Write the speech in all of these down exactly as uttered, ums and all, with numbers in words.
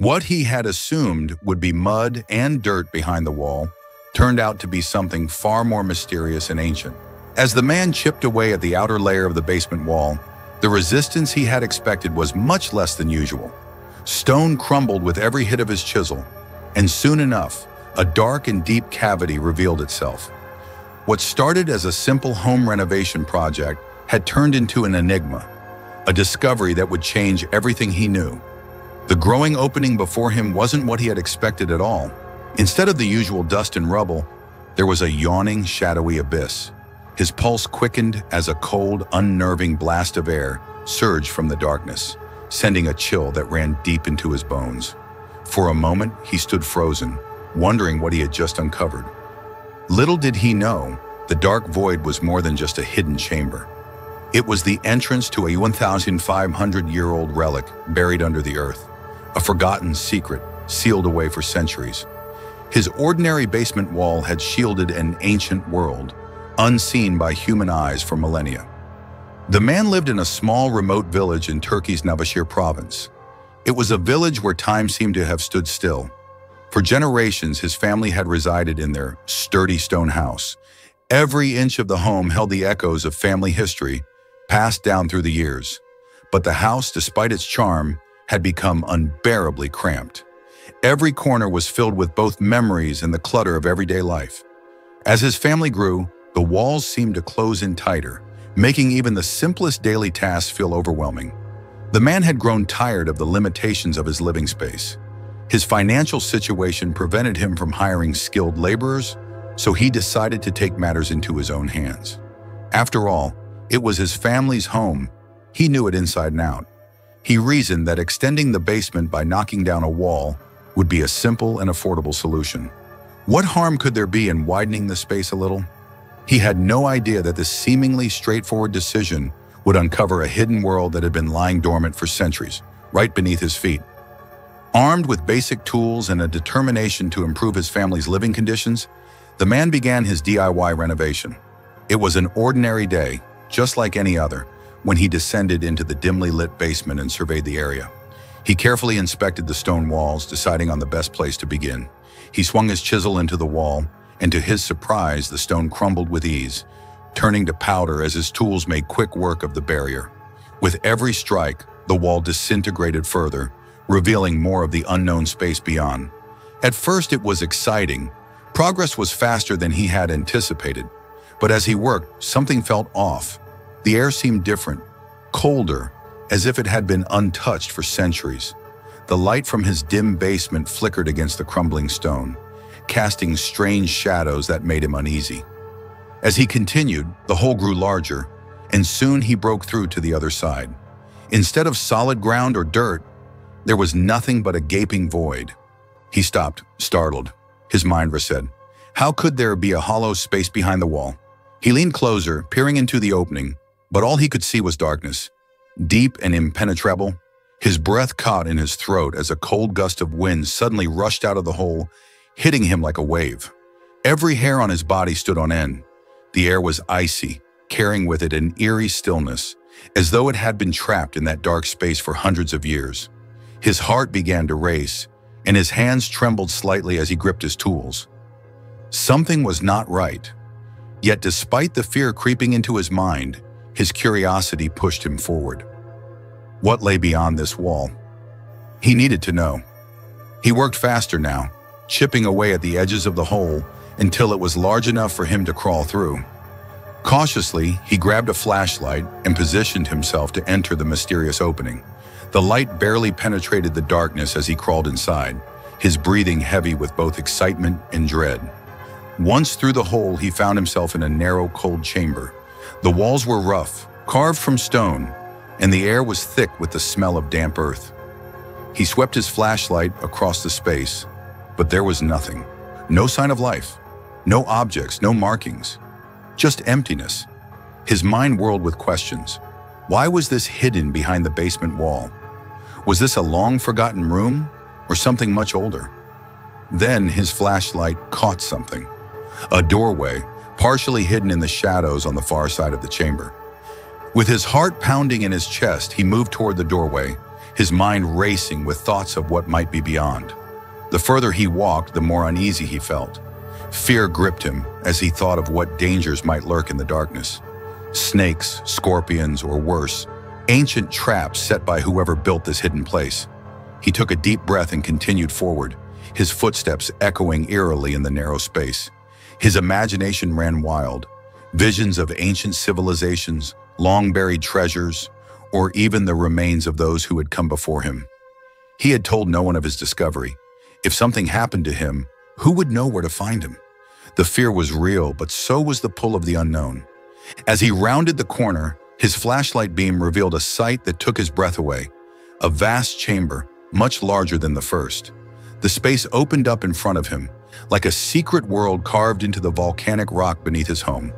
What he had assumed would be mud and dirt behind the wall turned out to be something far more mysterious and ancient. As the man chipped away at the outer layer of the basement wall, the resistance he had expected was much less than usual. Stone crumbled with every hit of his chisel, and soon enough, a dark and deep cavity revealed itself. What started as a simple home renovation project had turned into an enigma, a discovery that would change everything he knew. The growing opening before him wasn't what he had expected at all. Instead of the usual dust and rubble, there was a yawning, shadowy abyss. His pulse quickened as a cold, unnerving blast of air surged from the darkness, sending a chill that ran deep into his bones. For a moment, he stood frozen, wondering what he had just uncovered. Little did he know, the dark void was more than just a hidden chamber. It was the entrance to a fifteen hundred year old relic buried under the earth, a forgotten secret sealed away for centuries. His ordinary basement wall had shielded an ancient world, unseen by human eyes for millennia. The man lived in a small, remote village in Turkey's Nevşehir province. It was a village where time seemed to have stood still. For generations, his family had resided in their sturdy stone house. Every inch of the home held the echoes of family history, passed down through the years. But the house, despite its charm, had become unbearably cramped. Every corner was filled with both memories and the clutter of everyday life. As his family grew, the walls seemed to close in tighter, making even the simplest daily tasks feel overwhelming. The man had grown tired of the limitations of his living space. His financial situation prevented him from hiring skilled laborers, so he decided to take matters into his own hands. After all, it was his family's home. He knew it inside and out. He reasoned that extending the basement by knocking down a wall would be a simple and affordable solution. What harm could there be in widening the space a little? He had no idea that this seemingly straightforward decision would uncover a hidden world that had been lying dormant for centuries, right beneath his feet. Armed with basic tools and a determination to improve his family's living conditions, the man began his D I Y renovation. It was an ordinary day, just like any other, when he descended into the dimly lit basement and surveyed the area. He carefully inspected the stone walls, deciding on the best place to begin. He swung his chisel into the wall, and to his surprise, the stone crumbled with ease, turning to powder as his tools made quick work of the barrier. With every strike, the wall disintegrated further, revealing more of the unknown space beyond. At first, it was exciting. Progress was faster than he had anticipated. But as he worked, something felt off. The air seemed different, colder, as if it had been untouched for centuries. The light from his dim basement flickered against the crumbling stone, casting strange shadows that made him uneasy. As he continued, the hole grew larger, and soon he broke through to the other side. Instead of solid ground or dirt, there was nothing but a gaping void. He stopped, startled. His mind reset. How could there be a hollow space behind the wall? He leaned closer, peering into the opening, but all he could see was darkness, deep and impenetrable. His breath caught in his throat as a cold gust of wind suddenly rushed out of the hole, hitting him like a wave. Every hair on his body stood on end. The air was icy, carrying with it an eerie stillness, as though it had been trapped in that dark space for hundreds of years. His heart began to race, and his hands trembled slightly as he gripped his tools. Something was not right. Yet despite the fear creeping into his mind, his curiosity pushed him forward. What lay beyond this wall? He needed to know. He worked faster now, chipping away at the edges of the hole until it was large enough for him to crawl through. Cautiously, he grabbed a flashlight and positioned himself to enter the mysterious opening. The light barely penetrated the darkness as he crawled inside, his breathing heavy with both excitement and dread. Once through the hole, he found himself in a narrow, cold chamber. The walls were rough, carved from stone, and the air was thick with the smell of damp earth. He swept his flashlight across the space, but there was nothing. No sign of life, no objects, no markings, just emptiness. His mind whirled with questions. Why was this hidden behind the basement wall? Was this a long-forgotten room or something much older? Then his flashlight caught something. A doorway, partially hidden in the shadows on the far side of the chamber. With his heart pounding in his chest, he moved toward the doorway, his mind racing with thoughts of what might be beyond. The further he walked, the more uneasy he felt. Fear gripped him as he thought of what dangers might lurk in the darkness. Snakes, scorpions, or worse, ancient traps set by whoever built this hidden place. He took a deep breath and continued forward, his footsteps echoing eerily in the narrow space. His imagination ran wild. Visions of ancient civilizations, long-buried treasures, or even the remains of those who had come before him. He had told no one of his discovery. If something happened to him, who would know where to find him? The fear was real, but so was the pull of the unknown. As he rounded the corner, his flashlight beam revealed a sight that took his breath away. A vast chamber, much larger than the first. The space opened up in front of him, like a secret world carved into the volcanic rock beneath his home.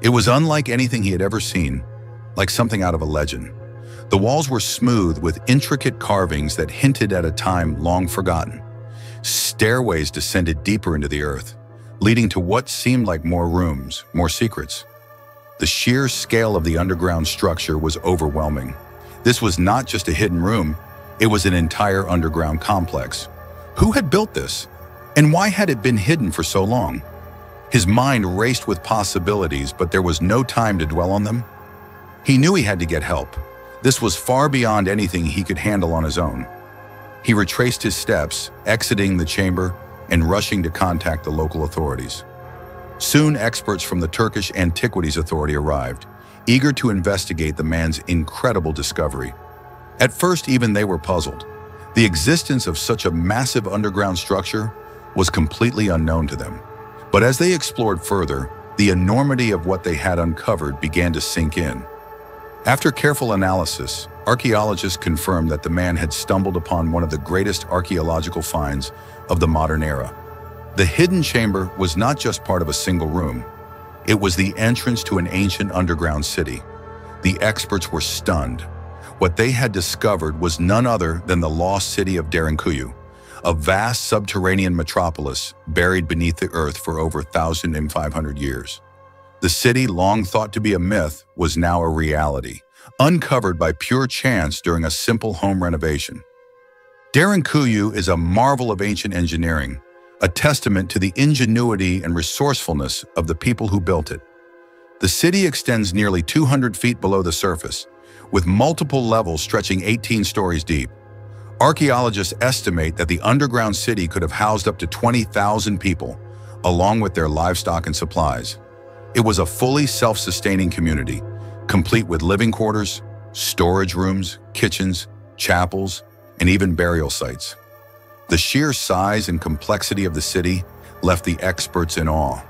It was unlike anything he had ever seen, like something out of a legend. The walls were smooth with intricate carvings that hinted at a time long forgotten. Stairways descended deeper into the earth, leading to what seemed like more rooms, more secrets. The sheer scale of the underground structure was overwhelming. This was not just a hidden room, it was an entire underground complex. Who had built this? And why had it been hidden for so long? His mind raced with possibilities, but there was no time to dwell on them. He knew he had to get help. This was far beyond anything he could handle on his own. He retraced his steps, exiting the chamber and rushing to contact the local authorities. Soon, experts from the Turkish Antiquities Authority arrived, eager to investigate the man's incredible discovery. At first, even they were puzzled. The existence of such a massive underground structure was completely unknown to them. But as they explored further, the enormity of what they had uncovered began to sink in. After careful analysis, archaeologists confirmed that the man had stumbled upon one of the greatest archaeological finds of the modern era. The hidden chamber was not just part of a single room. It was the entrance to an ancient underground city. The experts were stunned. What they had discovered was none other than the lost city of Derinkuyu, a vast subterranean metropolis buried beneath the earth for over one thousand five hundred years. The city, long thought to be a myth, was now a reality, uncovered by pure chance during a simple home renovation. Derinkuyu is a marvel of ancient engineering, a testament to the ingenuity and resourcefulness of the people who built it. The city extends nearly two hundred feet below the surface, with multiple levels stretching eighteen stories deep. Archaeologists estimate that the underground city could have housed up to twenty thousand people, along with their livestock and supplies. It was a fully self-sustaining community, complete with living quarters, storage rooms, kitchens, chapels, and even burial sites. The sheer size and complexity of the city left the experts in awe.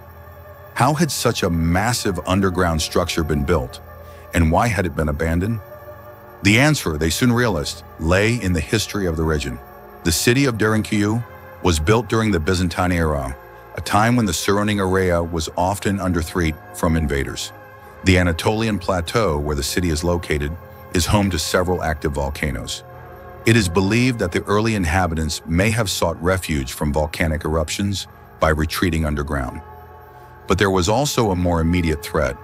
How had such a massive underground structure been built, and why had it been abandoned? The answer, they soon realized, lay in the history of the region. The city of Derinkuyu was built during the Byzantine era, a time when the surrounding area was often under threat from invaders. The Anatolian plateau, where the city is located, is home to several active volcanoes. It is believed that the early inhabitants may have sought refuge from volcanic eruptions by retreating underground. But there was also a more immediate threat: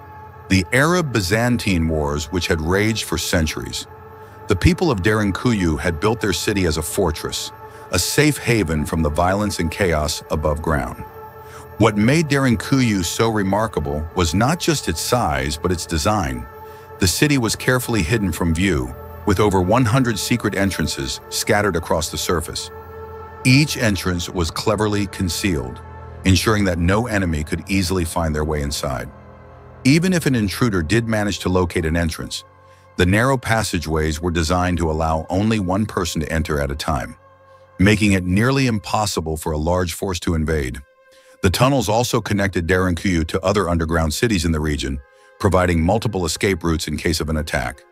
the Arab-Byzantine wars, which had raged for centuries. The people of Derinkuyu had built their city as a fortress, a safe haven from the violence and chaos above ground. What made Derinkuyu so remarkable was not just its size, but its design. The city was carefully hidden from view, with over one hundred secret entrances scattered across the surface. Each entrance was cleverly concealed, ensuring that no enemy could easily find their way inside. Even if an intruder did manage to locate an entrance, the narrow passageways were designed to allow only one person to enter at a time, making it nearly impossible for a large force to invade. The tunnels also connected Derinkuyu to other underground cities in the region, providing multiple escape routes in case of an attack.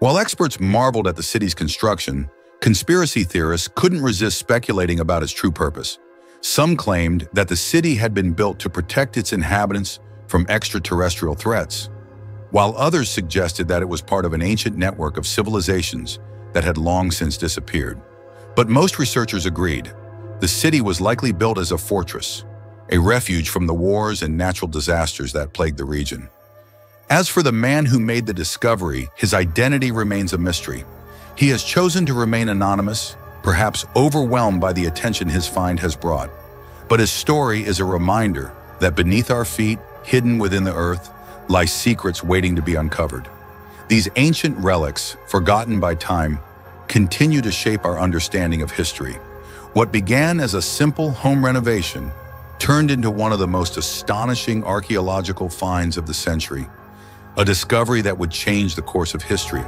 While experts marveled at the city's construction, conspiracy theorists couldn't resist speculating about its true purpose. Some claimed that the city had been built to protect its inhabitants from extraterrestrial threats, while others suggested that it was part of an ancient network of civilizations that had long since disappeared. But most researchers agreed the city was likely built as a fortress, a refuge from the wars and natural disasters that plagued the region. As for the man who made the discovery, his identity remains a mystery. He has chosen to remain anonymous, perhaps overwhelmed by the attention his find has brought. But his story is a reminder that beneath our feet, hidden within the earth, lie secrets waiting to be uncovered. These ancient relics, forgotten by time, continue to shape our understanding of history. What began as a simple home renovation turned into one of the most astonishing archaeological finds of the century, a discovery that would change the course of history.